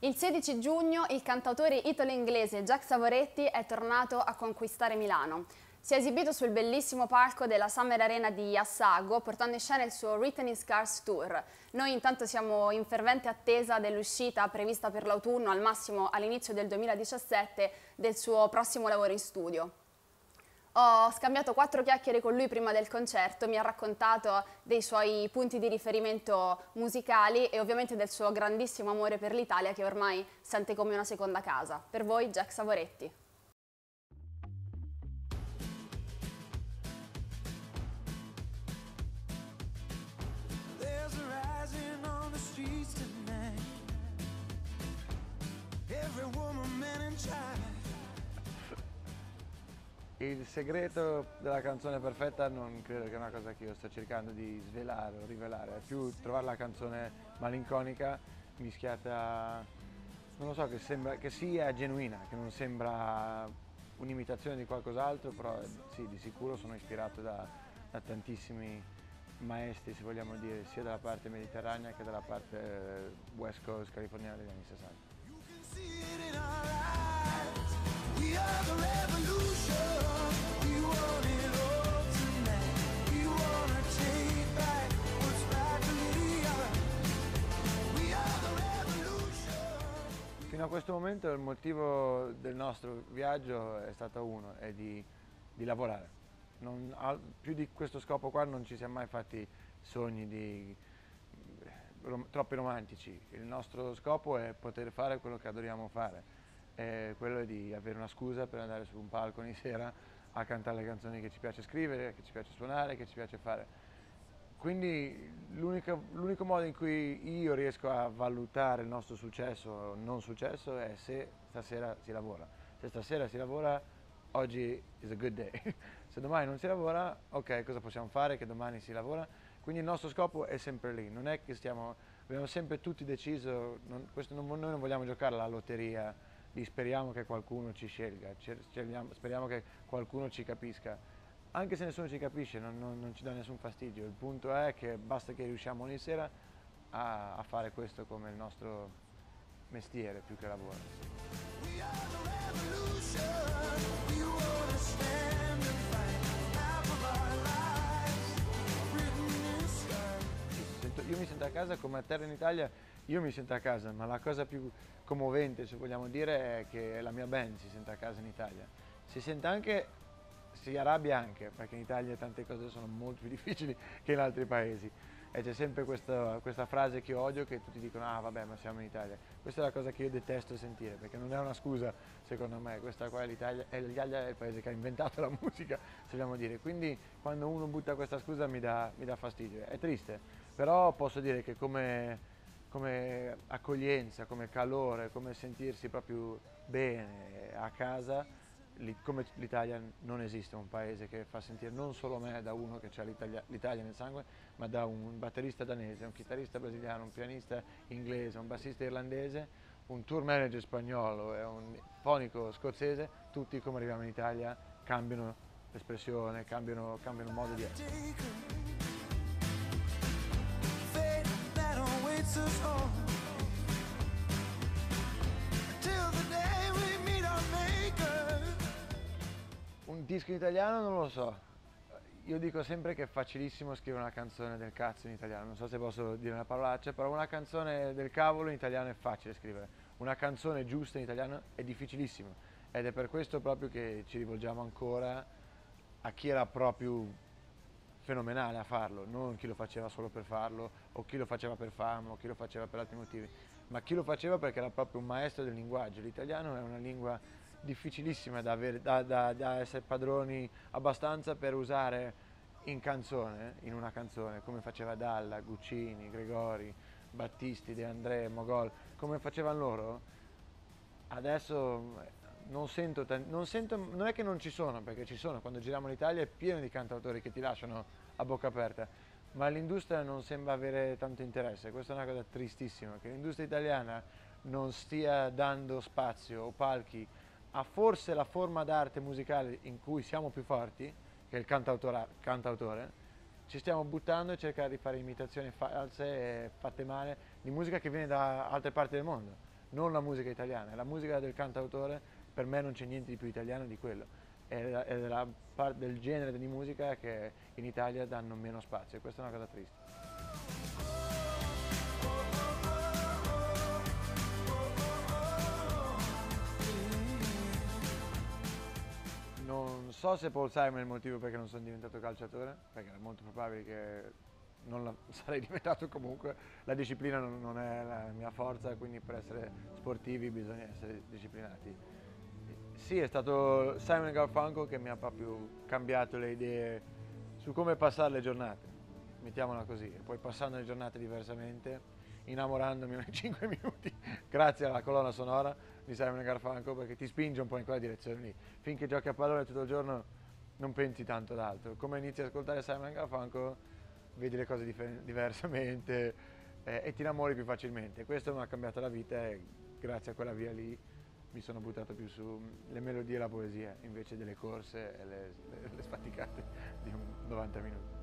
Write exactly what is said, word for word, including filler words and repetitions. Il sedici giugno il cantautore italo-inglese Jack Savoretti è tornato a conquistare Milano. Si è esibito sul bellissimo palco della Summer Arena di Assago, portando in scena il suo Written in Scars Tour. Noi intanto siamo in fervente attesa dell'uscita prevista per l'autunno, al massimo all'inizio del duemiladiciassette, del suo prossimo lavoro in studio. Ho scambiato quattro chiacchiere con lui prima del concerto, mi ha raccontato dei suoi punti di riferimento musicali e ovviamente del suo grandissimo amore per l'Italia che ormai sente come una seconda casa. Per voi Jack Savoretti. Il segreto della canzone perfetta non credo che è una cosa che io sto cercando di svelare o rivelare, è più trovare la canzone malinconica mischiata, non lo so, che, sembra, che sia genuina, che non sembra un'imitazione di qualcos'altro, però sì, di sicuro sono ispirato da, da tantissimi maestri, se vogliamo dire, sia dalla parte mediterranea che dalla parte west coast californiana degli Anissa Salle. Fino a questo momento il motivo del nostro viaggio è stato uno, è di, di lavorare. Non, più di questo scopo qua non ci siamo mai fatti sogni di, rom, troppi romantici. Il nostro scopo è poter fare quello che adoriamo fare, è quello di avere una scusa per andare su un palco ogni sera a cantare le canzoni che ci piace scrivere, che ci piace suonare, che ci piace fare. Quindi l'unico modo in cui io riesco a valutare il nostro successo o non successo è se stasera si lavora. Se stasera si lavora, oggi is a good day. Se domani non si lavora, ok, cosa possiamo fare che domani si lavora? Quindi il nostro scopo è sempre lì, non è che stiamo, abbiamo sempre tutti deciso, non, questo non, noi non vogliamo giocare alla lotteria di speriamo che qualcuno ci scelga, speriamo che qualcuno ci capisca. Anche se nessuno ci capisce, non, non, non ci dà nessun fastidio, il punto è che basta che riusciamo ogni sera a, a fare questo come il nostro mestiere più che lavoro. Io mi sento a casa come a terra in Italia, io mi sento a casa, ma la cosa più commovente, se vogliamo dire, è che la mia band si sente a casa in Italia. Si sente anche... Si arrabbia anche, perché in Italia tante cose sono molto più difficili che in altri paesi. E c'è sempre questa, questa frase che odio, che tutti dicono ah vabbè ma siamo in Italia. Questa è la cosa che io detesto sentire, perché non è una scusa secondo me. Questa qua è l'Italia, è l'Italia è il paese che ha inventato la musica, se vogliamo dire. Quindi quando uno butta questa scusa mi dà, mi dà fastidio, è triste. Però posso dire che come, come accoglienza, come calore, come sentirsi proprio bene a casa, come l'Italia non esiste un paese che fa sentire non solo me da uno che ha l'Italia nel sangue, ma da un batterista danese, un chitarrista brasiliano, un pianista inglese, un bassista irlandese, un tour manager spagnolo e un fonico scozzese, tutti come arriviamo in Italia cambiano espressione, cambiano, cambiano modo di essere. Un disco in italiano non lo so, io dico sempre che è facilissimo scrivere una canzone del cazzo in italiano, non so se posso dire una parolaccia, però una canzone del cavolo in italiano è facile scrivere, una canzone giusta in italiano è difficilissimo ed è per questo proprio che ci rivolgiamo ancora a chi era proprio fenomenale a farlo, non chi lo faceva solo per farlo o chi lo faceva per fama o chi lo faceva per altri motivi, ma chi lo faceva perché era proprio un maestro del linguaggio. L'italiano è una lingua difficilissima da, avere, da, da, da essere padroni abbastanza per usare in canzone, in una canzone, come faceva Dalla, Guccini, Gregori, Battisti, De Andrè, Mogol, come facevano loro. Adesso non sento, non sento, non è che non ci sono, perché ci sono, quando giriamo l'Italia è pieno di cantautori che ti lasciano a bocca aperta, ma l'industria non sembra avere tanto interesse, questa è una cosa tristissima, che l'industria italiana non stia dando spazio o palchi a forse la forma d'arte musicale in cui siamo più forti, che è il cantautore, cantautore, ci stiamo buttando e cercare di fare imitazioni false e fatte male di musica che viene da altre parti del mondo, non la musica italiana. La musica del cantautore per me non c'è niente di più italiano di quello, è, della, è della parte del genere di musica che in Italia danno meno spazio e questa è una cosa triste. Non so se Paul Simon è il motivo perché non sono diventato calciatore, perché era molto probabile che non la sarei diventato comunque. La disciplina non, non è la mia forza, quindi per essere sportivi bisogna essere disciplinati. Sì, è stato Simon e Garfunkel che mi ha proprio cambiato le idee su come passare le giornate, mettiamola così, e poi passando le giornate diversamente, innamorandomi ogni cinque minuti, grazie alla colonna sonora di Simon e Garfunkel, perché ti spinge un po' in quella direzione lì. Finché giochi a pallone tutto il giorno non pensi tanto ad altro. Come inizi ad ascoltare Simon e Garfunkel vedi le cose diversamente eh, e ti innamori più facilmente. Questo mi ha cambiato la vita e grazie a quella via lì mi sono buttato più sulle melodie e la poesia invece delle corse e le, le, le sfaticate di novanta minuti.